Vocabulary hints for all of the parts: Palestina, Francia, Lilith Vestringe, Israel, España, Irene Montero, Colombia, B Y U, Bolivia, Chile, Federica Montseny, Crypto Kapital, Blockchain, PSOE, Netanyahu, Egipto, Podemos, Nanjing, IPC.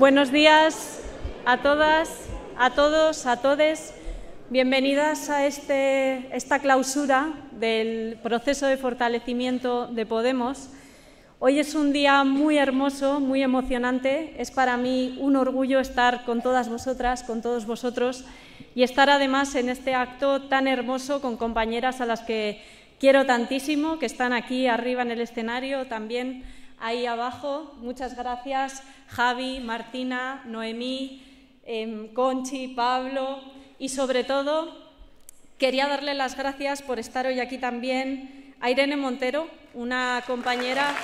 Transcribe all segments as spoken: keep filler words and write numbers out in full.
Buenos días a todas, a todos, a todes. Bienvenidas a este, esta clausura del proceso de fortalecimiento de Podemos. Hoy es un día muy hermoso, muy emocionante. Es para mí un orgullo estar con todas vosotras, con todos vosotros y estar además en este acto tan hermoso con compañeras a las que quiero tantísimo, que están aquí arriba en el escenario, también ahí abajo. Muchas gracias Javi, Martina, Noemí, eh, Conchi, Pablo. Y sobre todo, quería darle las gracias por estar hoy aquí también a Irene Montero, una compañera,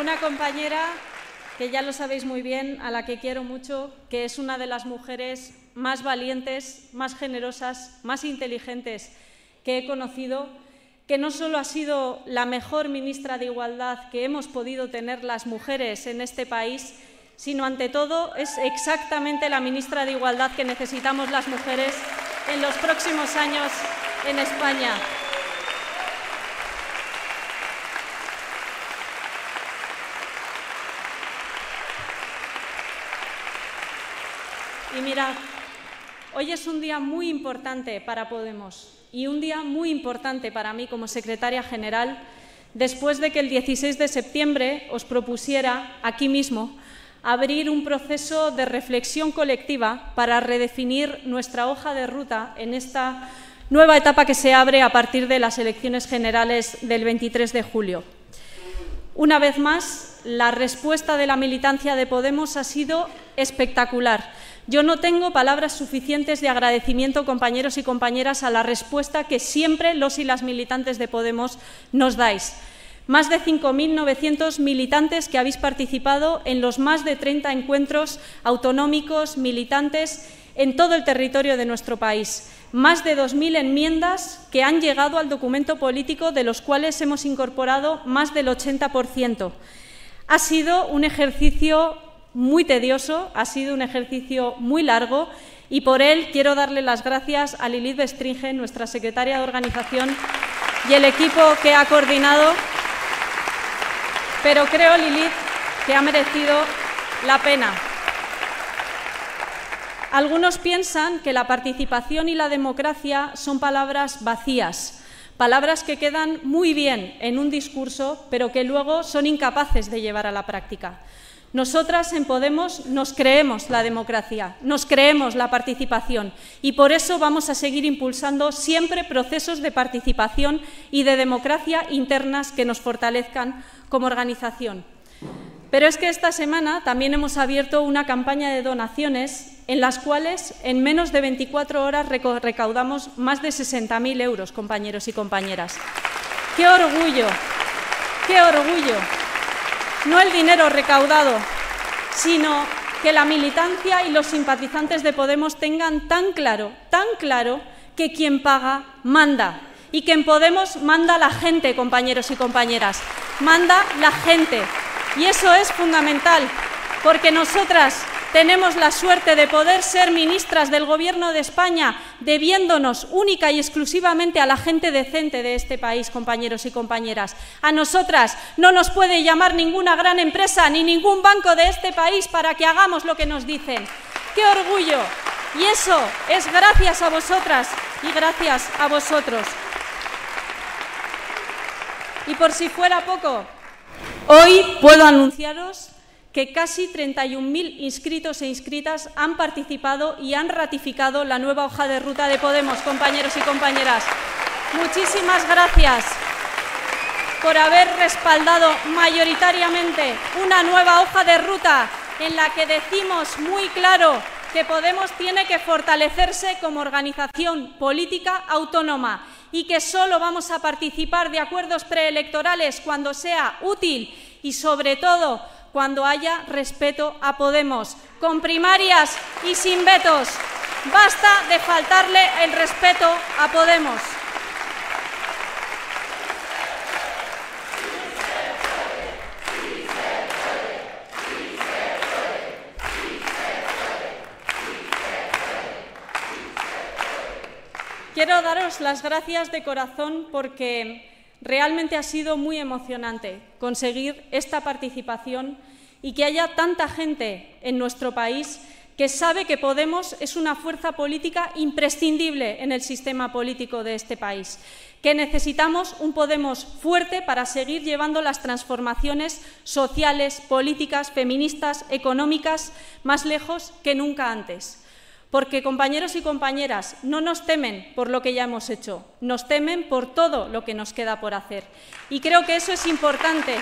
una compañera que ya lo sabéis muy bien, a la que quiero mucho, que es una de las mujeres más valientes, más generosas, más inteligentes que he conocido, que no solo ha sido la mejor ministra de Igualdad que hemos podido tener las mujeres en este país, sino ante todo es exactamente la ministra de Igualdad que necesitamos las mujeres en los próximos años en España. Y mirad, hoy es un día muy importante para Podemos y un día muy importante para mí como secretaria general, después de que el dieciséis de septiembre os propusiera, aquí mismo, abrir un proceso de reflexión colectiva para redefinir nuestra hoja de ruta en esta nueva etapa que se abre a partir de las elecciones generales del veintitrés de julio. Una vez más, la respuesta de la militancia de Podemos ha sido espectacular. Yo no tengo palabras suficientes de agradecimiento, compañeros y compañeras, a la respuesta que siempre los y las militantes de Podemos nos dais. Más de cinco mil novecientos militantes que habéis participado en los más de treinta encuentros autonómicos, militantes, en todo el territorio de nuestro país. Más de dos mil enmiendas que han llegado al documento político, de los cuales hemos incorporado más del ochenta por ciento. Ha sido un ejercicio muy tedioso, ha sido un ejercicio muy largo y por él quiero darle las gracias a Lilith Vestringe, nuestra secretaria de Organización, y el equipo que ha coordinado, pero creo, Lilith, que ha merecido la pena. Algunos piensan que la participación y la democracia son palabras vacías, palabras que quedan muy bien en un discurso, pero que luego son incapaces de llevar a la práctica. Nosotras en Podemos nos creemos la democracia, nos creemos la participación y por eso vamos a seguir impulsando siempre procesos de participación y de democracia internas que nos fortalezcan como organización. Pero es que esta semana también hemos abierto una campaña de donaciones en las cuales en menos de veinticuatro horas recaudamos más de sesenta mil euros, compañeros y compañeras. ¡Qué orgullo! ¡Qué orgullo! No el dinero recaudado, sino que la militancia y los simpatizantes de Podemos tengan tan claro, tan claro, que quien paga, manda. Y que en Podemos manda la gente, compañeros y compañeras. Manda la gente. Y eso es fundamental, porque nosotras tenemos la suerte de poder ser ministras del Gobierno de España debiéndonos única y exclusivamente a la gente decente de este país, compañeros y compañeras. A nosotras no nos puede llamar ninguna gran empresa ni ningún banco de este país para que hagamos lo que nos dicen. ¡Qué orgullo! Y eso es gracias a vosotras y gracias a vosotros. Y por si fuera poco, hoy puedo anunciaros que casi treinta y un mil inscritos e inscritas han participado y han ratificado la nueva hoja de ruta de Podemos, compañeros y compañeras. Muchísimas gracias por haber respaldado mayoritariamente una nueva hoja de ruta en la que decimos muy claro que Podemos tiene que fortalecerse como organización política autónoma y que solo vamos a participar de acuerdos preelectorales cuando sea útil y, sobre todo, cuando haya respeto a Podemos, con primarias y sin vetos. Basta de faltarle el respeto a Podemos. Quiero daros las gracias de corazón porque realmente ha sido muy emocionante conseguir esta participación y que haya tanta gente en nuestro país que sabe que Podemos es una fuerza política imprescindible en el sistema político de este país, que necesitamos un Podemos fuerte para seguir llevando las transformaciones sociales, políticas, feministas, económicas, más lejos que nunca antes. Porque, compañeros y compañeras, no nos temen por lo que ya hemos hecho, nos temen por todo lo que nos queda por hacer. Y creo que eso es importante,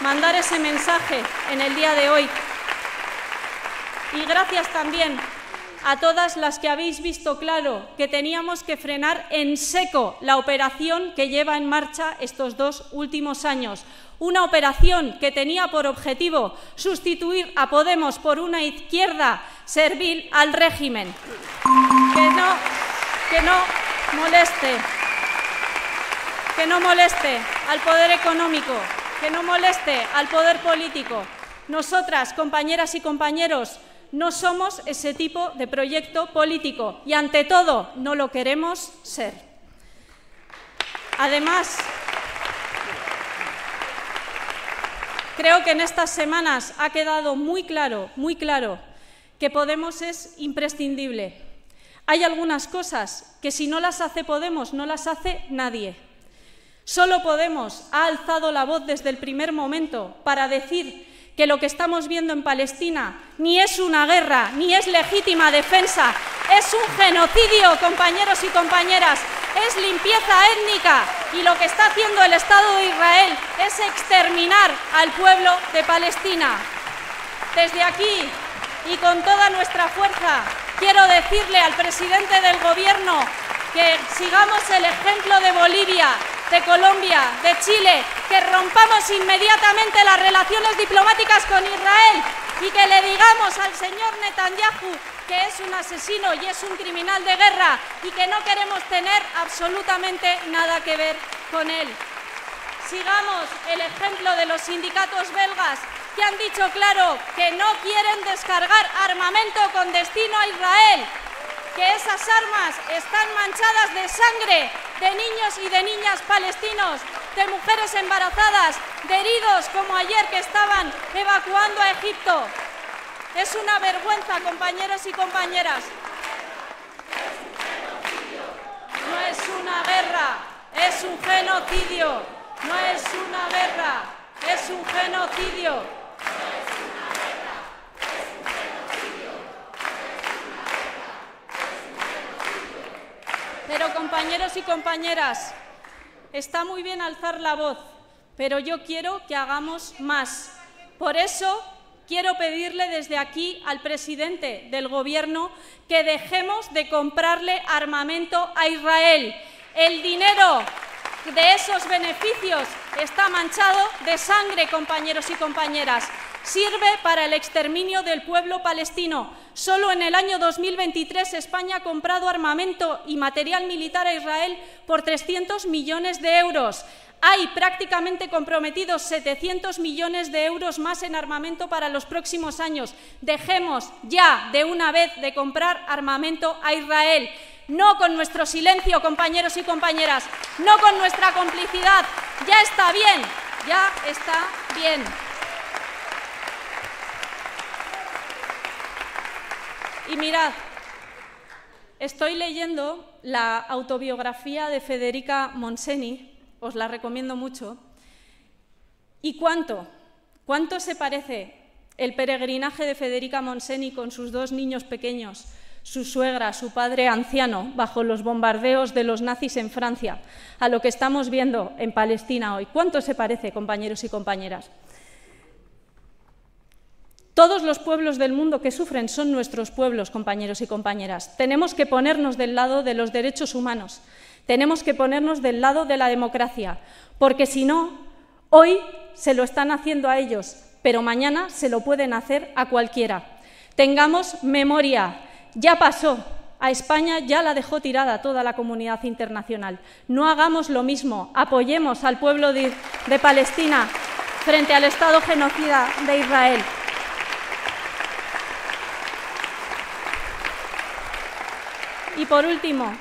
mandar ese mensaje en el día de hoy. Y gracias también a todas las que habéis visto claro que teníamos que frenar en seco la operación que lleva en marcha estos dos últimos años. Una operación que tenía por objetivo sustituir a Podemos por una izquierda servil al régimen. Que no, que no moleste, que no moleste al poder económico, que no moleste al poder político. Nosotras, compañeras y compañeros, no somos ese tipo de proyecto político y, ante todo, no lo queremos ser. Además, creo que en estas semanas ha quedado muy claro, muy claro, que Podemos es imprescindible. Hay algunas cosas que, si no las hace Podemos, no las hace nadie. Solo Podemos ha alzado la voz desde el primer momento para decir que lo que estamos viendo en Palestina ni es una guerra, ni es legítima defensa, es un genocidio, compañeros y compañeras, es limpieza étnica y lo que está haciendo el Estado de Israel es exterminar al pueblo de Palestina. Desde aquí y con toda nuestra fuerza quiero decirle al presidente del Gobierno que sigamos el ejemplo de Bolivia, de Colombia, de Chile, que rompamos inmediatamente las relaciones diplomáticas con Israel y que le digamos al señor Netanyahu que es un asesino y es un criminal de guerra y que no queremos tener absolutamente nada que ver con él. Sigamos el ejemplo de los sindicatos belgas que han dicho claro que no quieren descargar armamento con destino a Israel, que esas armas están manchadas de sangre de niños y de niñas palestinos, de mujeres embarazadas, de heridos como ayer que estaban evacuando a Egipto. Es una vergüenza, compañeros y compañeras. No es una guerra, es un genocidio. No es una guerra, es un genocidio. Pero, compañeros y compañeras, está muy bien alzar la voz, pero yo quiero que hagamos más. Por eso quiero pedirle desde aquí al presidente del Gobierno que dejemos de comprarle armamento a Israel. El dinero de esos beneficios está manchado de sangre, compañeros y compañeras. Sirve para el exterminio del pueblo palestino. Solo en el año dos mil veintitrés España ha comprado armamento y material militar a Israel por trescientos millones de euros. Hay prácticamente comprometidos setecientos millones de euros más en armamento para los próximos años. Dejemos ya de una vez de comprar armamento a Israel. No con nuestro silencio, compañeros y compañeras. No con nuestra complicidad. Ya está bien. Ya está bien. Y mirad, estoy leyendo la autobiografía de Federica Montseny, os la recomiendo mucho, y cuánto, cuánto se parece el peregrinaje de Federica Montseny con sus dos niños pequeños, su suegra, su padre anciano, bajo los bombardeos de los nazis en Francia, a lo que estamos viendo en Palestina hoy. ¿Cuánto se parece, compañeros y compañeras? Todos los pueblos del mundo que sufren son nuestros pueblos, compañeros y compañeras. Tenemos que ponernos del lado de los derechos humanos, tenemos que ponernos del lado de la democracia, porque si no, hoy se lo están haciendo a ellos, pero mañana se lo pueden hacer a cualquiera. Tengamos memoria, ya pasó. A España ya la dejó tirada toda la comunidad internacional. No hagamos lo mismo, apoyemos al pueblo de, de Palestina frente al Estado genocida de Israel. Y por último,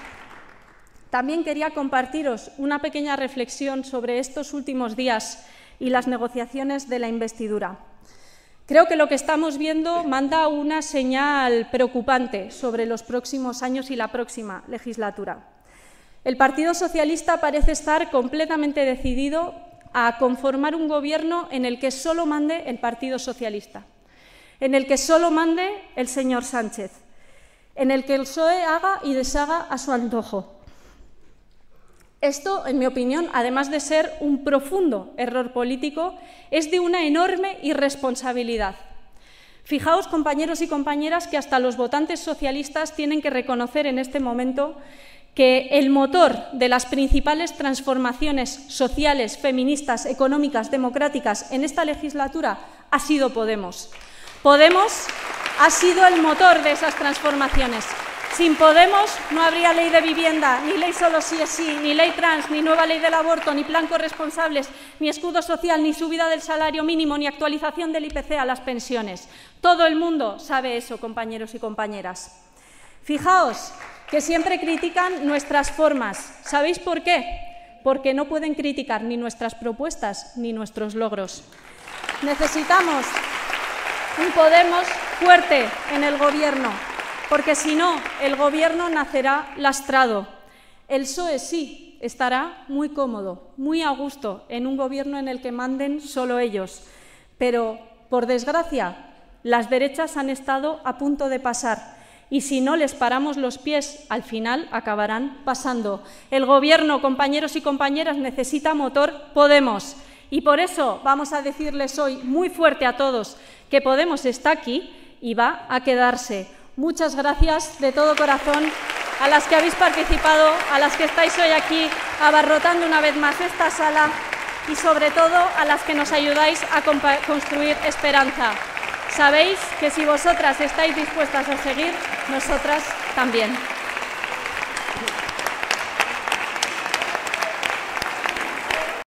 También quería compartiros una pequeña reflexión sobre estos últimos días y las negociaciones de la investidura. Creo que lo que estamos viendo manda una señal preocupante sobre los próximos años y la próxima legislatura. El Partido Socialista parece estar completamente decidido a conformar un gobierno en el que solo mande el Partido Socialista, en el que solo mande el señor Sánchez, en el que el P S O E haga y deshaga a su antojo. Esto, en mi opinión, además de ser un profundo error político, es de una enorme irresponsabilidad. Fijaos, compañeros y compañeras, que hasta los votantes socialistas tienen que reconocer en este momento que el motor de las principales transformaciones sociales, feministas, económicas, democráticas en esta legislatura ha sido Podemos. Podemos ha sido el motor de esas transformaciones. Sin Podemos no habría ley de vivienda, ni ley solo sí es sí, ni ley trans, ni nueva ley del aborto, ni plan corresponsables, ni escudo social, ni subida del salario mínimo, ni actualización del I P C a las pensiones. Todo el mundo sabe eso, compañeros y compañeras. Fijaos que siempre critican nuestras formas. ¿Sabéis por qué? Porque no pueden criticar ni nuestras propuestas ni nuestros logros. Necesitamos un Podemos fuerte en el Gobierno, porque si no, el Gobierno nacerá lastrado. El P S O E sí estará muy cómodo, muy a gusto en un Gobierno en el que manden solo ellos. Pero, por desgracia, las derechas han estado a punto de pasar. Y si no les paramos los pies, al final acabarán pasando. El Gobierno, compañeros y compañeras, necesita motor Podemos. Y por eso vamos a decirles hoy muy fuerte a todos que Podemos está aquí y va a quedarse. Muchas gracias de todo corazón a las que habéis participado, a las que estáis hoy aquí abarrotando una vez más esta sala y sobre todo a las que nos ayudáis a construir esperanza. Sabéis que si vosotras estáis dispuestas a seguir, nosotras también.